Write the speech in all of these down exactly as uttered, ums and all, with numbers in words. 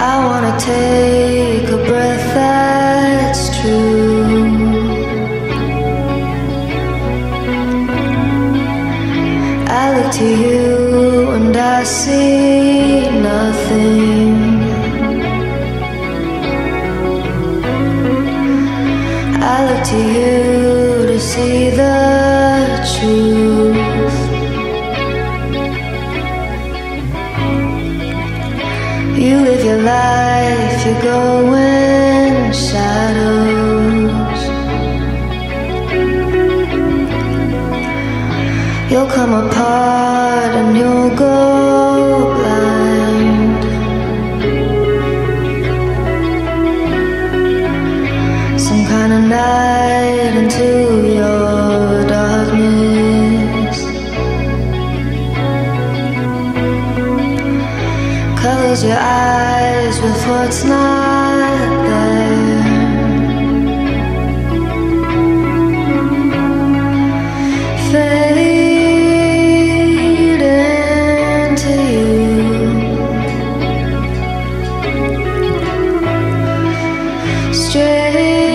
I wanna take a breath that's true. I look to you and I see nothing. I look to you to see the truth. You live your life, you go in shadows. You'll come apart and you'll go blind. Some kind of night into your darkness. Colors your eyes with what's not there. Fade into you. Strange,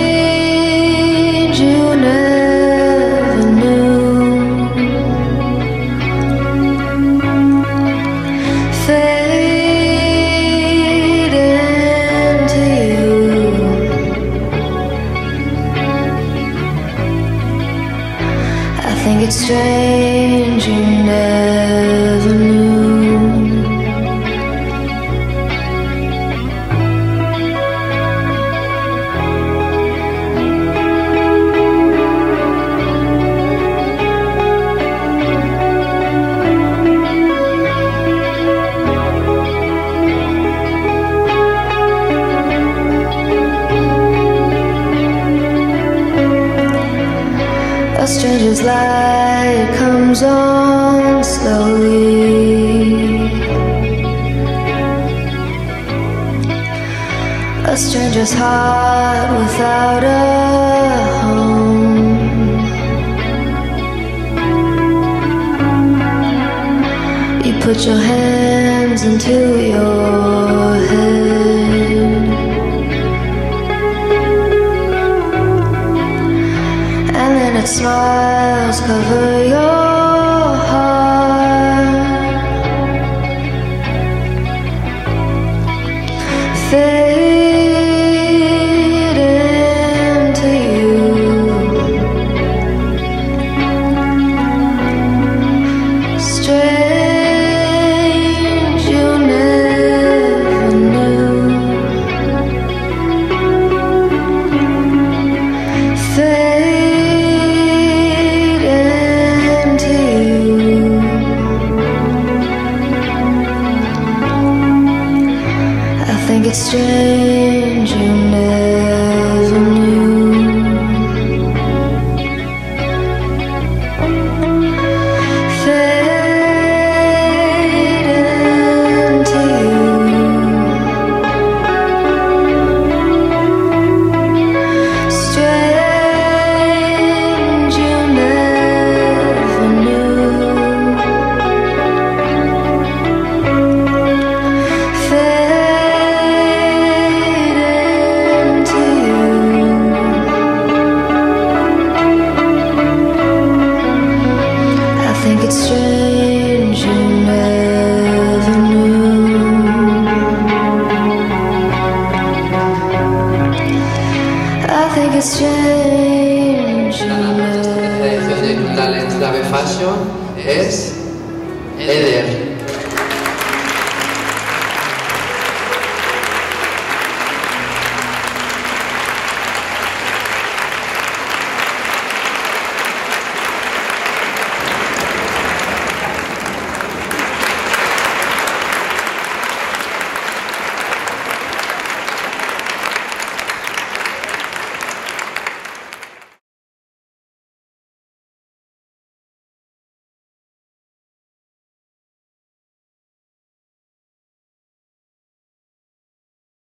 you never knew. Fade It's strange you never knew. A stranger's light comes on slowly. A stranger's heart without a home. You put your hands into your head. Smiles cover your heart. Fade into you. Strange, you never knew. Fade It's strange you never knew. Fade into you. Strange you never knew. Fade It's just